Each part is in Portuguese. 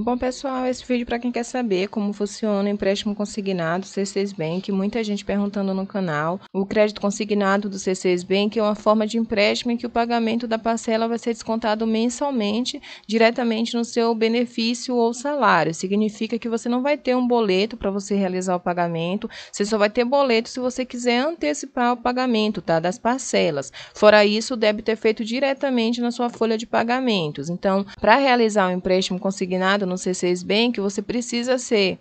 Bom, pessoal, esse vídeo para quem quer saber como funciona o empréstimo consignado C6 Bank. Muita gente perguntando no canal. O crédito consignado do C6 Bank é uma forma de empréstimo em que o pagamento da parcela vai ser descontado mensalmente, diretamente no seu benefício ou salário. Significa que você não vai ter um boleto para você realizar o pagamento. Você só vai ter boleto se você quiser antecipar o pagamento, tá? Das parcelas. Fora isso, o débito é feito diretamente na sua folha de pagamentos. Então, para realizar o empréstimo consignado no C6 Bank, você precisa ser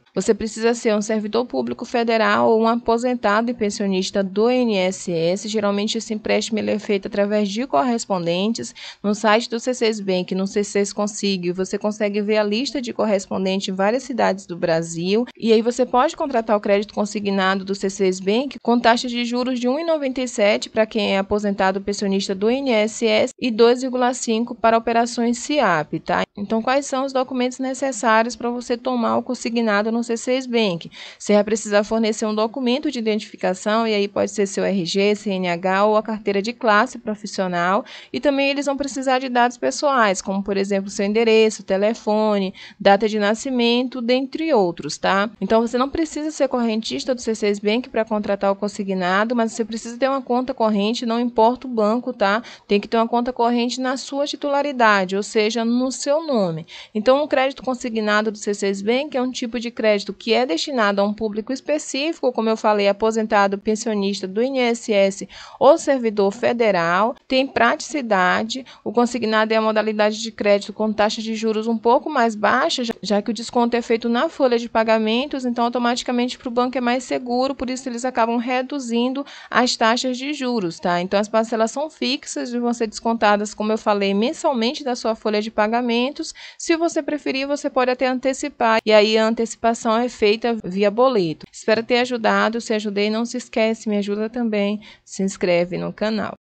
um servidor público federal ou um aposentado e pensionista do INSS. Geralmente esse empréstimo ele é feito através de correspondentes. No site do C6 Bank, no C6Consig, você consegue ver a lista de correspondentes em várias cidades do Brasil. E aí você pode contratar o crédito consignado do C6 Bank com taxa de juros de 1,97 para quem é aposentado ou pensionista do INSS e 2,5 para operações CIAP, tá? Então, quais são os documentos necessários para você tomar o consignado no C6 Bank? Você vai precisar fornecer um documento de identificação, e aí pode ser seu RG, CNH ou a carteira de classe profissional. E também eles vão precisar de dados pessoais, como, por exemplo, seu endereço, telefone, data de nascimento, dentre outros, tá? Então, você não precisa ser correntista do C6 Bank para contratar o consignado, mas você precisa ter uma conta corrente, não importa o banco, tá? Tem que ter uma conta corrente na sua titularidade, ou seja, no seu nome. Então, o crédito consignado do C6 Bank é um tipo de crédito que é destinado a um público específico, como eu falei, aposentado, pensionista do INSS ou servidor federal, tem praticidade. O consignado é a modalidade de crédito com taxas de juros um pouco mais baixas, já que o desconto é feito na folha de pagamentos, então automaticamente para o banco é mais seguro, por isso eles acabam reduzindo as taxas de juros, tá? Então as parcelas são fixas e vão ser descontadas, como eu falei, mensalmente da sua folha de pagamento. Se você preferir, você pode até antecipar, e aí a antecipação é feita via boleto. Espero ter ajudado. Se ajudei, não se esquece, me ajuda também, se inscreve no canal.